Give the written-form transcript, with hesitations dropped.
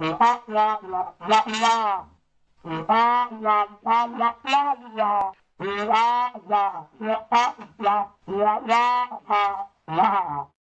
la la la la